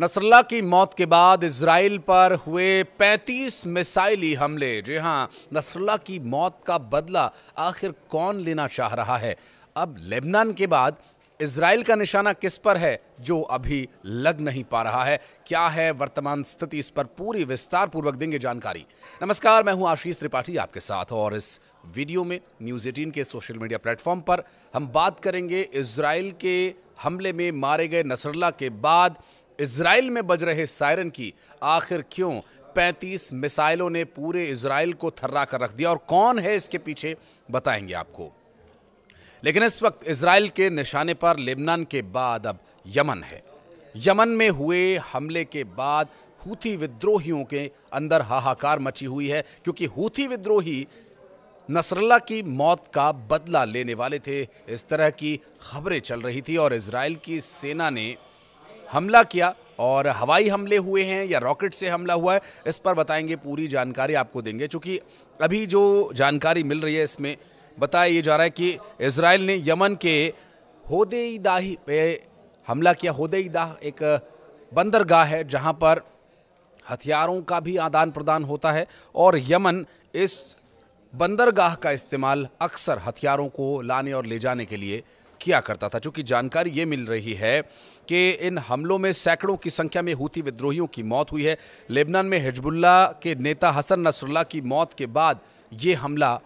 Nasrallah की मौत के बाद इज़राइल पर हुए 35 मिसाइली हमले। जी हाँ, नसरल्लाह की मौत का बदला आखिर कौन लेना चाह रहा है? अब लेबनान के बाद इज़राइल का निशाना किस पर है जो अभी लग नहीं पा रहा है? क्या है वर्तमान स्थिति, इस पर पूरी विस्तार पूर्वक देंगे जानकारी। नमस्कार, मैं हूं आशीष त्रिपाठी आपके साथ, और इस वीडियो में न्यूज 18 के सोशल मीडिया प्लेटफॉर्म पर हम बात करेंगे इज़राइल के हमले में मारे गए नसरल्लाह के बाद इज़राइल में बज रहे सायरन की। आखिर क्यों 35 मिसाइलों ने पूरे इज़राइल को थर्रा कर रख दिया और कौन है इसके पीछे, बताएंगे आपको। लेकिन इस वक्त इज़राइल के निशाने पर लेबनान के बाद अब यमन है। यमन में हुए हमले के बाद हूती विद्रोहियों के अंदर हाहाकार मची हुई है, क्योंकि हूती विद्रोही नसरल्लाह की मौत का बदला लेने वाले थे, इस तरह की खबरें चल रही थी। और इज़राइल की सेना ने हमला किया और हवाई हमले हुए हैं या रॉकेट से हमला हुआ है, इस पर बताएंगे, पूरी जानकारी आपको देंगे। चूँकि अभी जो जानकारी मिल रही है इसमें बताया ये जा रहा है कि इज़राइल ने यमन के होदेईदाह पे हमला किया। होदेईदाह एक बंदरगाह है जहां पर हथियारों का भी आदान प्रदान होता है, और यमन इस बंदरगाह का इस्तेमाल अक्सर हथियारों को लाने और ले जाने के लिए किया करता था। चूँकि जानकारी ये मिल रही है कि इन हमलों में सैकड़ों की संख्या में हूती विद्रोहियों की मौत हुई है। लेबनान में हिजबुल्लाह के नेता हसन नसरल्लाह की मौत के बाद ये हमला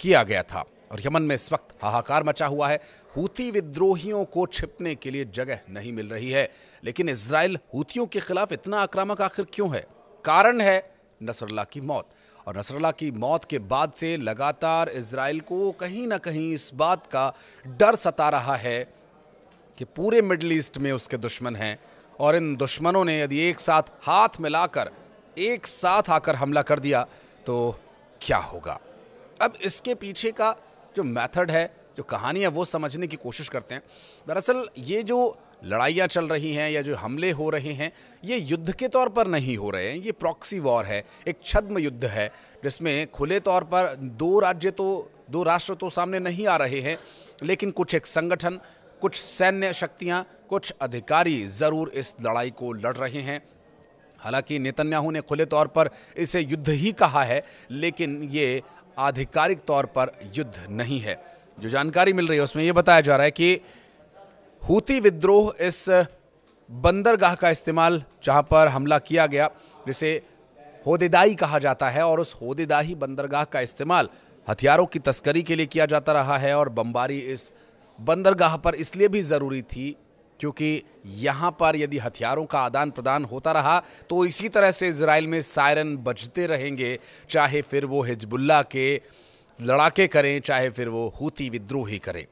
किया गया था, और यमन में इस वक्त हाहाकार मचा हुआ है। हूती विद्रोहियों को छिपने के लिए जगह नहीं मिल रही है। लेकिन इज़राइल हूतियों के खिलाफ इतना आक्रामक आखिर क्यों है? कारण है नसरल्लाह की मौत, और नसरल्लाह की मौत के बाद से लगातार इज़राइल को कहीं ना कहीं इस बात का डर सता रहा है कि पूरे मिडिल ईस्ट में उसके दुश्मन हैं, और इन दुश्मनों ने यदि एक साथ हाथ मिलाकर एक साथ आकर हमला कर दिया तो क्या होगा। अब इसके पीछे का जो मेथड है, जो कहानी है, वो समझने की कोशिश करते हैं। दरअसल ये जो लड़ाइयाँ चल रही हैं या जो हमले हो रहे हैं, ये युद्ध के तौर पर नहीं हो रहे हैं, ये प्रॉक्सी वॉर है, एक छद्म युद्ध है, जिसमें खुले तौर पर दो राष्ट्र तो सामने नहीं आ रहे हैं, लेकिन कुछ एक संगठन, कुछ सैन्य शक्तियाँ, कुछ अधिकारी ज़रूर इस लड़ाई को लड़ रहे हैं। हालाँकि नेतन्याहू ने खुले तौर पर इसे युद्ध ही कहा है, लेकिन ये आधिकारिक तौर पर युद्ध नहीं है। जो जानकारी मिल रही है उसमें यह बताया जा रहा है कि हूती विद्रोह इस बंदरगाह का इस्तेमाल, जहां पर हमला किया गया जिसे होदेईदाह कहा जाता है, और उस होदेईदाह बंदरगाह का इस्तेमाल हथियारों की तस्करी के लिए किया जाता रहा है। और बमबारी इस बंदरगाह पर इसलिए भी ज़रूरी थी क्योंकि यहाँ पर यदि हथियारों का आदान प्रदान होता रहा तो इसी तरह से इज़राइल में सायरन बजते रहेंगे, चाहे फिर वो हिजबुल्लाह के लड़ाके करें, चाहे फिर वो हूती विद्रोही करें।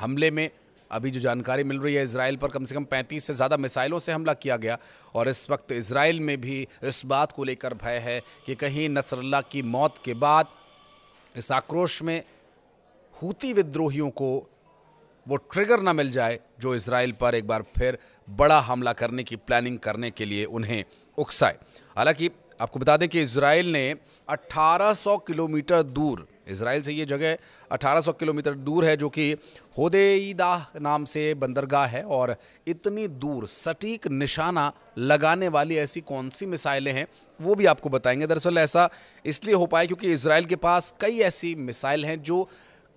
हमले में अभी जो जानकारी मिल रही है, इज़राइल पर कम से कम 35 से ज़्यादा मिसाइलों से हमला किया गया, और इस वक्त इज़राइल में भी इस बात को लेकर भय है कि कहीं नसरल्लाह की मौत के बाद इस आक्रोश में हूती विद्रोहियों को वो ट्रिगर ना मिल जाए जो इज़राइल पर एक बार फिर बड़ा हमला करने की प्लानिंग करने के लिए उन्हें उकसाए। हालांकि आपको बता दें कि इज़राइल ने 1800 किलोमीटर दूर, इज़राइल से ये जगह 1800 किलोमीटर दूर है, जो कि होदेईदाह नाम से बंदरगाह है, और इतनी दूर सटीक निशाना लगाने वाली ऐसी कौन सी मिसाइलें हैं वो भी आपको बताएंगे। दरअसल ऐसा इसलिए हो पाया क्योंकि इज़राइल के पास कई ऐसी मिसाइल हैं जो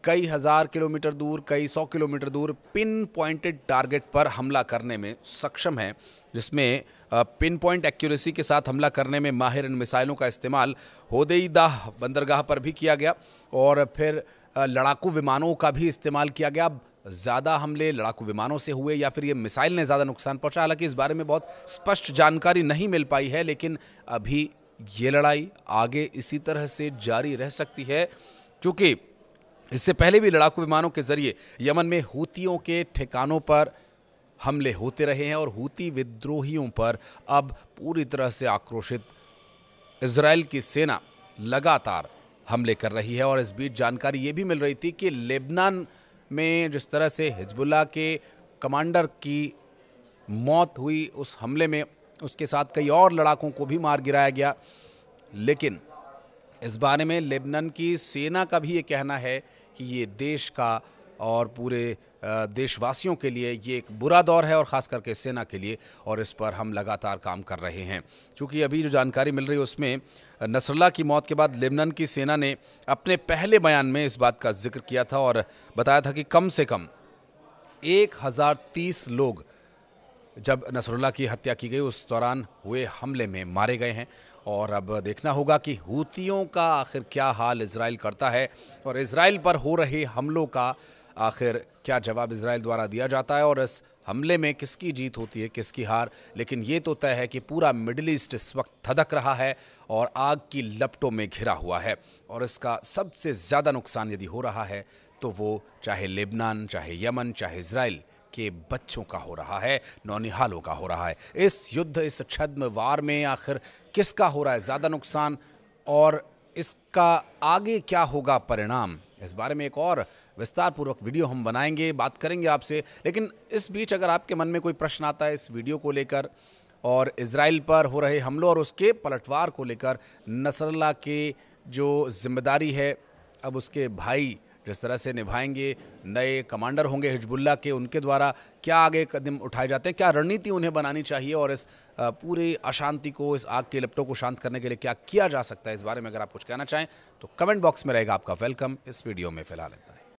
कई हज़ार किलोमीटर दूर, कई 100 किलोमीटर दूर पिन पॉइंटेड टारगेट पर हमला करने में सक्षम है, जिसमें पिन पॉइंट एक्यूरेसी के साथ हमला करने में माहिर इन मिसाइलों का इस्तेमाल होदेईदाह बंदरगाह पर भी किया गया, और फिर लड़ाकू विमानों का भी इस्तेमाल किया गया। ज़्यादा हमले लड़ाकू विमानों से हुए या फिर ये मिसाइल ने ज़्यादा नुकसान पहुँचा, हालांकि इस बारे में बहुत स्पष्ट जानकारी नहीं मिल पाई है। लेकिन अभी ये लड़ाई आगे इसी तरह से जारी रह सकती है, चूँकि इससे पहले भी लड़ाकू विमानों के जरिए यमन में हूतियों के ठिकानों पर हमले होते रहे हैं, और हूती विद्रोहियों पर अब पूरी तरह से आक्रोशित इज़राइल की सेना लगातार हमले कर रही है। और इस बीच जानकारी ये भी मिल रही थी कि लेबनान में जिस तरह से हिजबुल्लाह के कमांडर की मौत हुई उस हमले में, उसके साथ कई और लड़ाकों को भी मार गिराया गया। लेकिन इस बारे में लेबनान की सेना का भी ये कहना है कि ये देश का और पूरे देशवासियों के लिए ये एक बुरा दौर है और ख़ास करके सेना के लिए, और इस पर हम लगातार काम कर रहे हैं। चूँकि अभी जो जानकारी मिल रही है उसमें नसरल्लाह की मौत के बाद लेबनान की सेना ने अपने पहले बयान में इस बात का जिक्र किया था और बताया था कि कम से कम 1030 लोग जब नसरल्लाह की हत्या की गई उस दौरान हुए हमले में मारे गए हैं। और अब देखना होगा कि हूतियों का आखिर क्या हाल इज़राइल करता है और इज़राइल पर हो रहे हमलों का आखिर क्या जवाब इज़राइल द्वारा दिया जाता है और इस हमले में किसकी जीत होती है, किसकी हार। लेकिन ये तो तय है कि पूरा मिडिल ईस्ट इस वक्त धधक रहा है और आग की लपटों में घिरा हुआ है, और इसका सबसे ज़्यादा नुकसान यदि हो रहा है तो वो चाहे लेबनान, चाहे यमन, चाहे इज़राइल के बच्चों का हो रहा है, नौनिहालों का हो रहा है। इस युद्ध, इस छद्मवार में आखिर किसका हो रहा है ज़्यादा नुकसान और इसका आगे क्या होगा परिणाम, इस बारे में एक और विस्तारपूर्वक वीडियो हम बनाएंगे, बात करेंगे आपसे। लेकिन इस बीच अगर आपके मन में कोई प्रश्न आता है इस वीडियो को लेकर और इज़राइल पर हो रहे हमलों और उसके पलटवार को लेकर, नसरल्लाह के जो जिम्मेदारी है अब उसके भाई जिस तरह से निभाएंगे, नए कमांडर होंगे हिजबुल्लाह के, उनके द्वारा क्या आगे कदम उठाए जाते हैं, क्या रणनीति उन्हें बनानी चाहिए और इस पूरी अशांति को, इस आग के लपटों को शांत करने के लिए क्या किया जा सकता है, इस बारे में अगर आप कुछ कहना चाहें तो कमेंट बॉक्स में रहेगा आपका वेलकम। इस वीडियो में फिलहाल